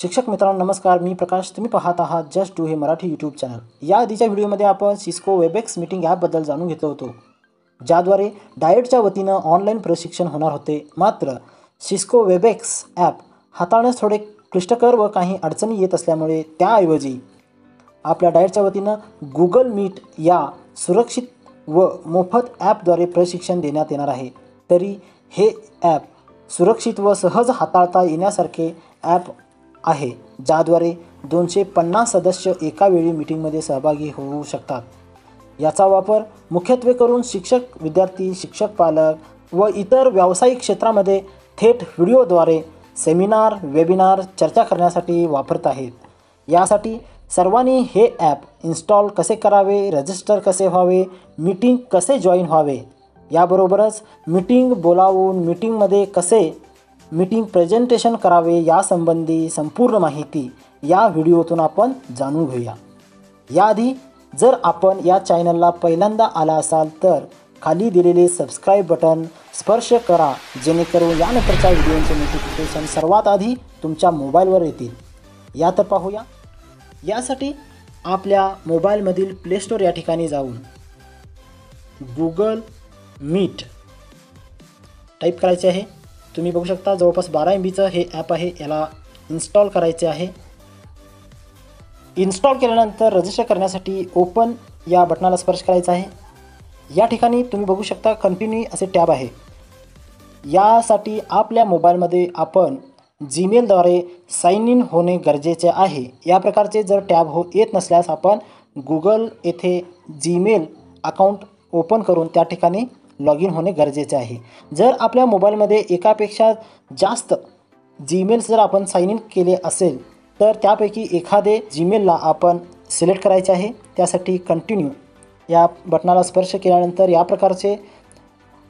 शिक्षक मित्रांनो नमस्कार, मी प्रकाश. तुम्ही पाहत आहात जस्ट डू हे मराठी यूट्यूब चॅनल. या आधीच्या व्हिडिओमध्ये आपण सिस्को वेबएक्स मीटिंग ॲपबद्दल जाणून घेतलं होतं, ज्याद्वारे डायटच्या वतीनं ऑनलाईन प्रशिक्षण होणार होते. मात्र सिस्को वेबएक्स ॲप हाताळण्यास थोडे क्लिष्टकर व काही अडचणी येत असल्यामुळे त्याऐवजी आपल्या डायटच्या वतीनं गुगल मीट या सुरक्षित व मोफत ॲपद्वारे प्रशिक्षण देण्यात येणार आहे. तरी हे ॲप सुरक्षित व सहज हाताळता येण्यासारखे ॲप आहे, ज्याद्वारे 250 सदस्य एकावेळी मीटिंगमध्ये सहभागी होऊ शकतात. याचा वापर मुख्यत्वे करून शिक्षक, विद्यार्थी, शिक्षक पालक व इतर व्यावसायिक क्षेत्रामध्ये थेट व्हिडिओद्वारे सेमिनार, वेबिनार, चर्चा करण्यासाठी वापरत आहेत. यासाठी सर्वांनी हे ॲप इन्स्टॉल कसे करावे, रजिस्टर कसे व्हावे, मीटिंग कसे जॉईन व्हावे, याबरोबरच मीटिंग बोलावून मीटिंगमध्ये कसे मीटिंग प्रेझेंटेशन करावे यासंबंधी संपूर्ण माहिती या व्हिडिओतून आपण जाणून घेऊया. याआधी जर आपण या चॅनलला पहिल्यांदा आला असाल तर खाली दिलेले सबस्क्राईब बटन स्पर्श करा, जेणेकरून यानंतरच्या व्हिडिओचे नोटिफिकेशन सर्वात आधी तुमच्या मोबाईलवर येतील. या तर पाहूया. यासाठी आपल्या मोबाईलमधील प्ले स्टोर या ठिकाणी जाऊन गुगल मीट टाईप करायचे आहे. तुम्ही बघू शकता जवळपास 12 MBचं हे ॲप आहे. याला इन्स्टॉल करायचे आहे. इन्स्टॉल केल्यानंतर रजिस्टर करण्यासाठी ओपन या बटनाला स्पर्श करायचा आहे. या ठिकाणी तुम्ही बघू शकता कंटिन्यू असे टॅब आहे. यासाठी आपल्या मोबाईलमध्ये आपण जीमेलद्वारे साइन इन होणे गरजेचे आहे. या प्रकारचे जर टॅब येत नसल्यास आपण गुगल येथे जीमेल अकाउंट ओपन करून त्या ठिकाणी लॉग इन होणे गरजेचे आहे. जर आपल्या मोबाईलमध्ये एकापेक्षा जास्त जीमेल्स जर आपण साइन इन केले असेल तर त्यापैकी एखादे जीमेलला आपण सिलेक्ट करायचे आहे. त्यासाठी कंटिन्यू या बटनाला स्पर्श केल्यानंतर या प्रकारचे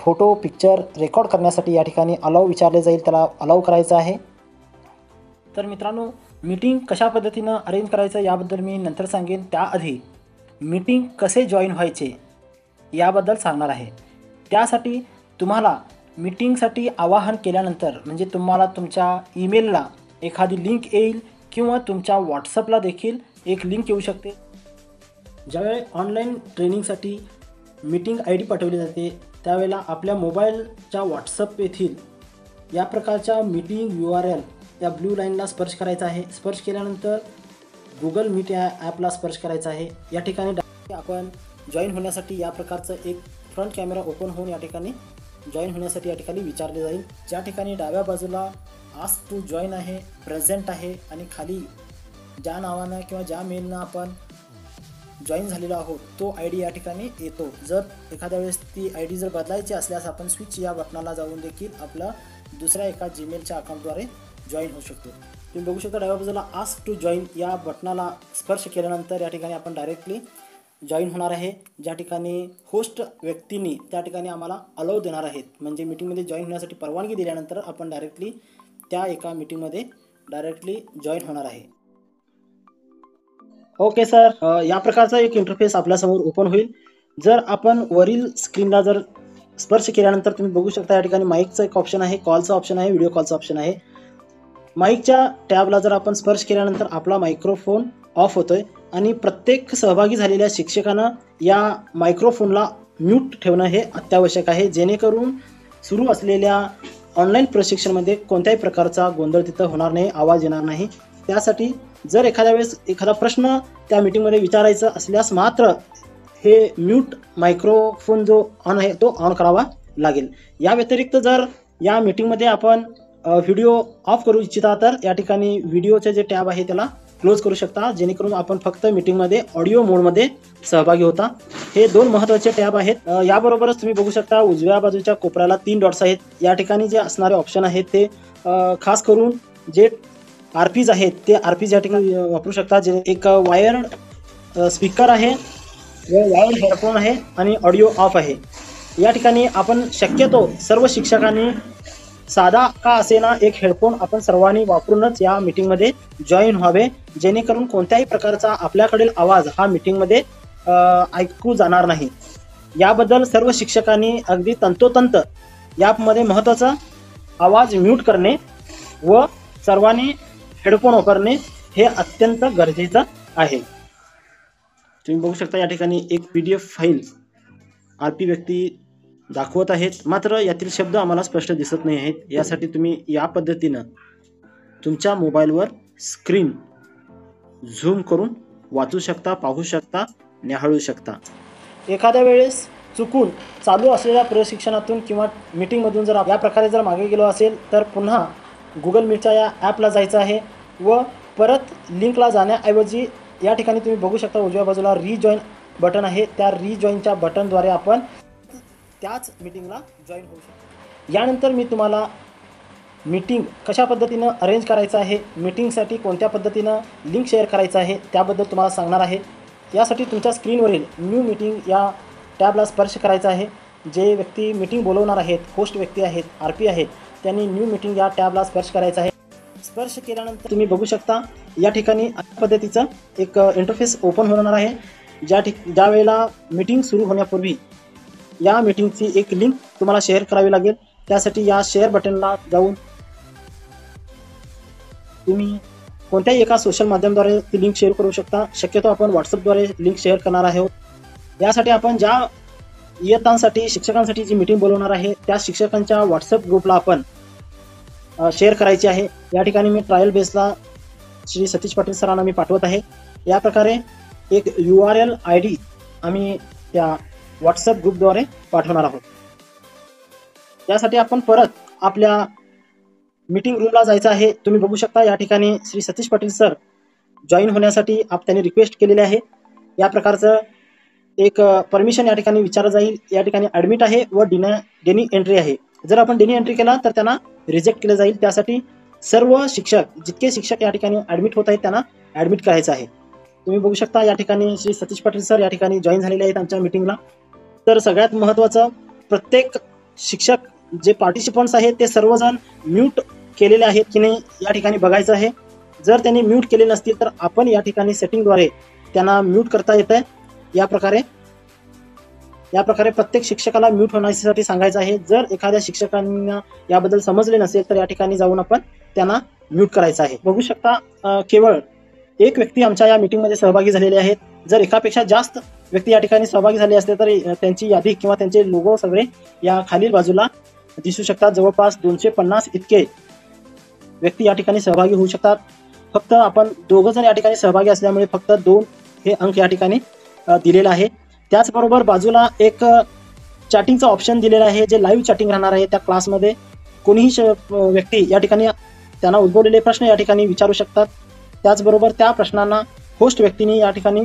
फोटो, पिक्चर रेकॉर्ड करण्यासाठी या ठिकाणी अलाव विचारले जाईल, त्याला अलाव करायचं आहे. तर मित्रांनो, मीटिंग कशा पद्धतीनं अरेंज करायचं याबद्दल मी नंतर सांगेन. त्याआधी मीटिंग कसे जॉईन व्हायचे याबद्दल सांगणार आहे. त्यासाठी तुम्हाला मीटिंगसाठी आवाहन केल्यानंतर म्हणजे तुम्हाला तुमच्या ईमेलला एखादी लिंक येईल किंवा तुमच्या व्हॉट्सअपला देखील एक लिंक येऊ शकते. ज्यावेळी ऑनलाईन ट्रेनिंगसाठी मीटिंग ID पाठवली जाते त्यावेळेला आपल्या मोबाईलच्या व्हॉट्सअप येथील या प्रकारच्या मीटिंग URL या ब्ल्यू लाईनला स्पर्श करायचा आहे. स्पर्श केल्यानंतर गुगल मीट या ॲपला स्पर्श करायचा आहे. या ठिकाणी आपण जॉईन होण्यासाठी या प्रकारचं एक फ्रंट कॅमेरा ओपन होऊन या ठिकाणी जॉईन होण्यासाठी या ठिकाणी विचारले जाईल. ज्या ठिकाणी डाव्या बाजूला आस्क टू जॉईन आहे, प्रेझेंट आहे आणि खाली ज्या नावानं किंवा ज्या मेलनं आपण जॉईन झालेला आहोत तो ID या ठिकाणी येतो. जर एखाद्या वेळेस ती ID जर बदलायची असल्यास आपण स्विच या बटनाला जाऊन देखील आपला दुसऱ्या एका जीमेलच्या अकाउंटद्वारे जॉईन होऊ शकतो. तुम्ही बघू शकता डाव्या बाजूला आस्क टू जॉईन या बटनाला स्पर्श केल्यानंतर या ठिकाणी आपण डायरेक्टली जॉईन होणार आहे. ज्या ठिकाणी होस्ट व्यक्तींनी त्या ठिकाणी आम्हाला अलाव देणार आहेत, म्हणजे मीटिंगमध्ये जॉईन होण्यासाठी परवानगी दिल्यानंतर आपण डायरेक्टली त्या एका मीटिंगमध्ये डायरेक्टली जॉईन होणार आहे. ओके सर, या प्रकारचा एक इंटरफेस आपल्यासमोर ओपन होईल. जर आपण वरील स्क्रीनला जर स्पर्श केल्यानंतर तुम्ही बघू शकता या ठिकाणी माईकचं एक ऑप्शन आहे, कॉलचं ऑप्शन आहे, व्हिडिओ कॉलचं ऑप्शन आहे. माईकच्या टॅबला जर आपण स्पर्श केल्यानंतर आपला मायक्रोफोन ऑफ होतोय आणि प्रत्येक सहभागी झालेल्या शिक्षकानं या मायक्रोफोनला म्यूट ठेवणं हे अत्यावश्यक आहे, जेणेकरून सुरू असलेल्या ऑनलाईन प्रशिक्षणमध्ये कोणत्याही प्रकारचा गोंधळ तिथं होणार नाही, आवाज येणार नाही. त्यासाठी जर एखाद्या वेळेस एखादा प्रश्न त्या मीटिंगमध्ये विचारायचा असल्यास मात्र हे म्यूट मायक्रोफोन जो ऑन आहे तो ऑन करावा लागेल. या व्यतिरिक्त जर या मीटिंगमध्ये आपण व्हिडिओ ऑफ करू इच्छिता तर या ठिकाणी व्हिडिओचे जे टॅब आहे त्याला क्लोज करू शकता, जेणेकरून आपण फक्त मीटिंगमध्ये ऑडिओ मोडमध्ये सहभागी होता. हे दोन महत्त्वाचे टॅब आहेत. याबरोबरच तुम्ही बघू शकता उजव्या बाजूच्या कोपऱ्याला 3 डॉट्स आहेत. या ठिकाणी जे असणारे ऑप्शन आहेत ते खास करून जे RPs आहेत ते RPs या ठिकाणी वापरू शकता. जे एक वायर्ड स्पीकर आहे, वायर्ड हेडफोन आहे आणि ऑडिओ ऑफ आहे. या ठिकाणी आपण शक्यतो सर्व शिक्षकांनी साधा का असेना एक हेडफोन आपण सर्वांनी वापरूनच या मीटिंगमध्ये जॉईन व्हावे, जेणेकरून कोणत्याही प्रकारचा आपल्याकडील आवाज हा मीटिंगमध्ये ऐकू जाणार नाही. याबद्दल सर्व शिक्षकांनी अगदी तंतोतंत यामध्ये महत्त्वाचा आवाज म्यूट करणे व सर्वांनी हेडफोन वापरणे हे अत्यंत गरजेचं आहे। तुम्ही बघू शकता या ठिकाणी एक PDF फाईल आरपी व्यक्ती दाखवत आहेत, मात्र यातील शब्द आम्हाला स्पष्ट दिसत नाही आहेत। यासाठी तुम्ही या पद्धतीने तुमच्या मोबाईलवर स्क्रीन झूम करून वाचू शकता, पाहू शकता, निहाळू शकता। एखाद्या वेळेस चुकून चालू असलेल्या प्रशिक्षणातून किंवा मीटिंगमधून जर या प्रकारे जर मागे गेलो असेल तर पुन्हा गुगल मीटच्या या ॲपला जायचं आहे व परत लिंकला जाण्याऐवजी या ठिकाणी तुम्ही बघू शकता उजव्या बाजूला रिजॉईन बटन आहे, त्या रिजॉईनच्या बटनद्वारे आपण त्याच मीटिंगला जॉईन होऊ शकतो। यानंतर मी तुम्हाला मीटिंग कशा पद्धतीने अरेंज करायचं आहे, मीटिंगसाठी कोणत्या पद्धतीने लिंक शेअर करायचं आहे त्याबद्दल तुम्हाला सांगणार आहे। यासाठी तुमच्या स्क्रीनवरील न्यू मीटिंग या टॅबला स्पर्श करायचा आहे। जे व्यक्ती मीटिंग बोलवणार आहेत, होस्ट व्यक्ती आहेत, आरपी आहेत, त्यांनी न्यू मीटिंग या टॅबला स्पर्श करायचा आहे। स्पर्श केल्यानंतर तुम्ही बघू शकता या ठिकाणी अशा पद्धतीचा एक इंटरफेस ओपन होणार आहे। ज्या वेळेला मीटिंग सुरू होण्यापूर्वी या मीटिंगची एक लिंक तुम्हाला शेअर करावी लागेल। त्यासाठी या शेअर बटनला जाऊन तुम्ही कोणत्याही एका सोशल माध्यमाद्वारे ती लिंक शेअर करू शकता। शक्यतो आपण व्हॉट्सअपद्वारे लिंक शेअर करणार आहोत। यासाठी आपण ज्या इयत्तांसाठी शिक्षकांसाठी जी मीटिंग बोलवणार आहे त्या शिक्षकांच्या व्हॉट्सअप ग्रुपला आपण शेअर करायची आहे। या ठिकाणी मी ट्रायल बेसला श्री सतीश पाटील सरांना मी पाठवत आहे। या प्रकारे एक URL ID आम्ही त्या व्हॉट्सअप ग्रुपद्वारे पाठवणार आहोत। यासाठी आपण परत आपल्या मीटिंग रूमला जायचं आहे। तुम्ही बघू शकता या ठिकाणी श्री सतीश पाटील सर जॉईन होण्यासाठी त्यांनी रिक्वेस्ट केलेली आहे। या प्रकारचं एक परमिशन या ठिकाणी विचारलं जाईल। या ठिकाणी ॲडमिट आहे व डेनी एंट्री आहे। जर आपण डेनी एंट्री केला तर त्यांना रिजेक्ट केलं जाईल। त्यासाठी सर्व शिक्षक जितके शिक्षक या ठिकाणी ॲडमिट होत आहेत त्यांना ॲडमिट करायचं आहे। तुम्ही बघू शकता या ठिकाणी श्री सतीश पाटील सर या ठिकाणी जॉईन झालेले आहेत आमच्या मीटिंगला। तर सगळ्यात महत्त्वाचं प्रत्येक शिक्षक जे पार्टिसिपंट्स आहेत ते सर्वजण म्यूट केलेले आहेत की नाही या ठिकाणी बघायचं आहे। जर त्यांनी म्यूट केले नसतील तर आपण या ठिकाणी सेटिंगद्वारे त्यांना म्यूट करता येतं। या प्रकारे प्रत्येक शिक्षकाला म्यूट होण्यासाठी सांगायचं आहे। जर एखाद्या शिक्षकांना याबद्दल समजले नसेल तर या ठिकाणी जाऊन आपण त्यांना म्यूट करायचं आहे। बघू शकता केवळ एक व्यक्ती आमच्या या मीटिंगमध्ये सहभागी झालेले आहेत। जर एकापेक्षा जास्त व्यक्ती या ठिकाणी सहभागी झाले असते तर त्यांची यादी किंवा त्यांचे लोगो सगळे या खालील बाजूला दिसू शकतात। जवळपास 250 इतके व्यक्ती या ठिकाणी सहभागी होऊ शकतात। फक्त आपण दोघंजण या ठिकाणी सहभागी असल्यामुळे फक्त 2 हे अंक या ठिकाणी दिलेला आहे। त्याचबरोबर बाजूला एक चॅटिंगचा ऑप्शन दिलेला आहे। जे लाईव्ह चॅटिंग राहणार आहे त्या क्लासमध्ये कोणीही व्यक्ती या ठिकाणी त्यांना उद्भवलेले प्रश्न या ठिकाणी विचारू शकतात। त्याचबरोबर त्या प्रश्नांना होस्ट व्यक्तीने या ठिकाणी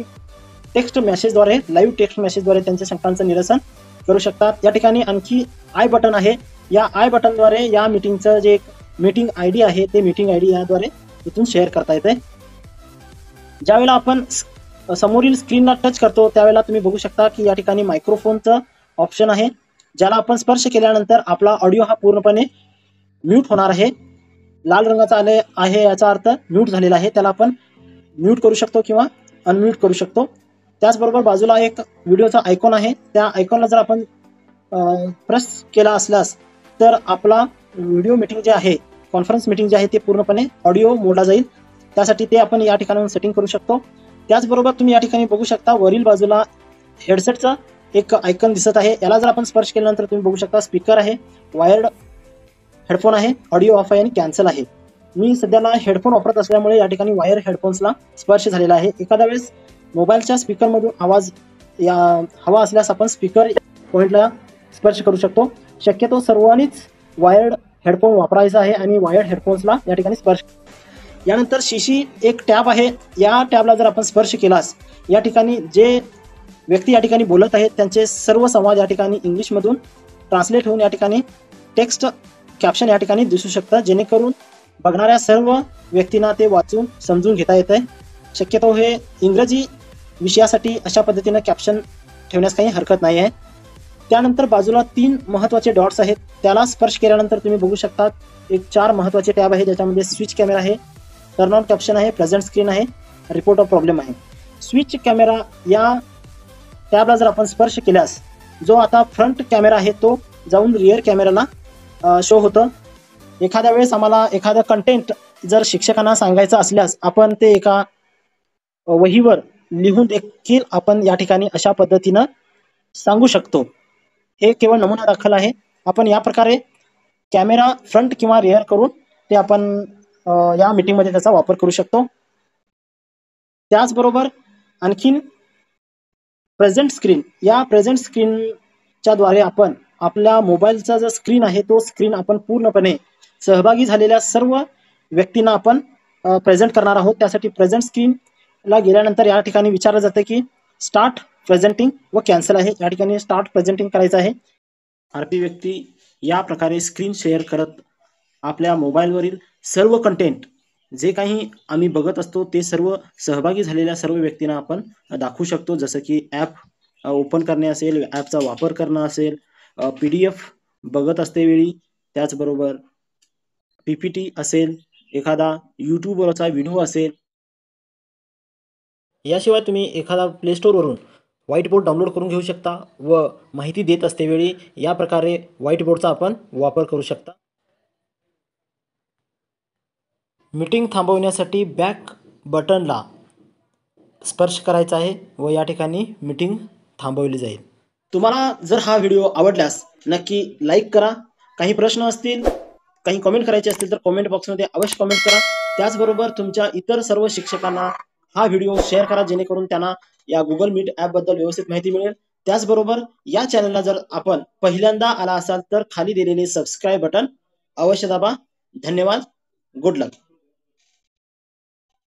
लाईव्ह टेक्स्ट मेसेजद्वारे त्यांच्या शंकांचं निरसन करू शकतात। या ठिकाणी आणखी आय बटन आहे। या आय बटनद्वारे या मीटिंगचं जे मीटिंग ID आहे ते मीटिंग ID याद्वारे इथून शेअर करता येते। ज्यावेळेला आपण समोरील स्क्रीनला टच करतो त्यावेळेला तुम्ही बघू शकता की या ठिकाणी मायक्रोफोनचं ऑप्शन आहे, ज्याला आपण स्पर्श केल्यानंतर आपला ऑडिओ हा पूर्णपणे म्यूट होणार आहे। लाल रंगाचा आले आहे याचा अर्थ म्यूट झालेला आहे, त्याला आपण म्यूट करू शकतो किंवा अनम्यूट करू शकतो। त्याचबरोबर बाजूला एक व्हिडिओचा आयकॉन आहे, त्या आयकॉनला जर आपण प्रेस केला असल्यास तर आपला व्हिडिओ मीटिंग जे आहे कॉन्फरन्स मीटिंग जे आहे ते पूर्णपणे ऑडिओ मोडला जाईल। त्यासाठी ते आपण या ठिकाणाहून सेटिंग करू शकतो। त्याचबरोबर तुम्ही या ठिकाणी बघू शकता वरील बाजूला हेडसेटचा एक आयकॉन दिसत आहे, याला जर आपण स्पर्श केल्यानंतर तुम्ही बघू शकता स्पीकर आहे, वायर्ड हेडफोन आहे, ऑडिओ ऑफ आहे आणि कॅन्सल आहे। मी सध्याला हेडफोन वापरत असल्यामुळे या ठिकाणी वायर हेडफोन्सला स्पर्श झालेला आहे। एखाद्या वेळेस मोबाईलच्या स्पीकरमधून आवाज या हवा असल्यास आपण स्पीकर पॉईंटला स्पर्श करू शकतो। शक्यतो सर्वांनीच वायर्ड हेडफोन वापरायचा आहे आणि वायर्ड हेडफोन्सला या ठिकाणी स्पर्श। यानंतर शिशी एक टॅब आहे, या टॅबला जर आपण स्पर्श केलास या ठिकाणी जे व्यक्ती या ठिकाणी बोलत आहेत त्यांचे सर्व संवाद या ठिकाणी इंग्लिशमधून ट्रान्सलेट होऊन या ठिकाणी टेक्स्ट कॅप्शन या ठिकाणी दिसू शकतात, जेणेकरून बघणाऱ्या सर्व व्यक्तींना ते वाचून समजून घेता येत आहे। शक्यतो हे इंग्रजी विषयासाठी अशा पद्धतीनं कॅप्शन ठेवण्यास काही हरकत नाही आहे। त्यानंतर बाजूला 3 महत्त्वाचे डॉट्स आहेत, त्याला स्पर्श केल्यानंतर तुम्ही बघू शकता एक 4 महत्त्वाचे टॅब आहे, ज्याच्यामध्ये स्विच कॅमेरा आहे, टर्न ऑन कॅप्शन आहे, प्रेझेंट स्क्रीन आहे, रिपोर्ट ऑफ प्रॉब्लेम आहे। स्विच कॅमेरा या टॅबला जर आपण स्पर्श केल्यास जो आता फ्रंट कॅमेरा आहे तो जाऊन रिअर कॅमेराला शो होतं। एखाद्या वेळेस आम्हाला एखादं कंटेंट जर शिक्षकांना सांगायचं असल्यास आपण ते एका वहीवर लिहून देखील आपण या ठिकाणी अशा पद्धतीने सांगू शकतो। हे केवळ नमुना दाखल आहे। आपण या प्रकारे कॅमेरा फ्रंट किंवा रियर करून ते आपण या मीटिंग मध्ये त्याचा वापर करू शकतो। त्याचबरोबर आणखीन प्रेजेंट स्क्रीन, या प्रेजेंट स्क्रीनच्या द्वारे आपण आपला मोबाईलचा जो स्क्रीन आहे तो स्क्रीन आपण पूर्णपणे सहभागी झालेल्या सर्व व्यक्तींना आपण प्रेजेंट करणार आहोत। त्यासाठी प्रेजेंट स्क्रीनला गेल्यानंतर या ठिकाणी विचारलं जातं की स्टार्ट प्रेझेंटिंग व कॅन्सल आहे। या ठिकाणी स्टार्ट प्रेझेंटिंग करायचं आहे। अर्धी व्यक्ती या प्रकारे स्क्रीन शेअर करत आपल्या मोबाईलवरील सर्व कंटेंट जे काही आम्ही बघत असतो ते सर्व सहभागी झालेल्या सर्व व्यक्तींना आपण दाखवू शकतो, जसं की ॲप ओपन करणे असेल, ॲपचा वापर करणं असेल, PDF बघत असते वेळी, त्याचबरोबर PPT असेल, एखादा यूट्यूबवरचा व्हिडिओ असेल। याशिवाय तुम्ही एखादा प्ले स्टोरवरून व्हाईट बोर्ड डाउनलोड करून घेऊ शकता व माहिती देत असते वेळी या प्रकारे व्हाईट बोर्डचा आपण वापर करू शकता। मीटिंग थांबवण्यासाठी बॅक बटनला स्पर्श करायचा आहे व या ठिकाणी मीटिंग थांबवली जाईल। तुम्हाला जर हा व्हिडिओ आवडल्यास नक्की लाईक करा। काही प्रश्न असतील, काही कमेंट करायचे असतील तर कमेंट बॉक्समध्ये अवश्य कमेंट करा। त्याचबरोबर तुमच्या इतर सर्व शिक्षकांना हा व्हिडिओ शेअर करा, जेणेकरून त्यांना या गुगल मीट ॲपबद्दल व्यवस्थित माहिती मिळेल। त्याचबरोबर या चॅनलला जर आपण पहिल्यांदा आला असाल तर खाली दिलेले सबस्क्राईब बटन अवश्य दाबा। धन्यवाद, गुड लक।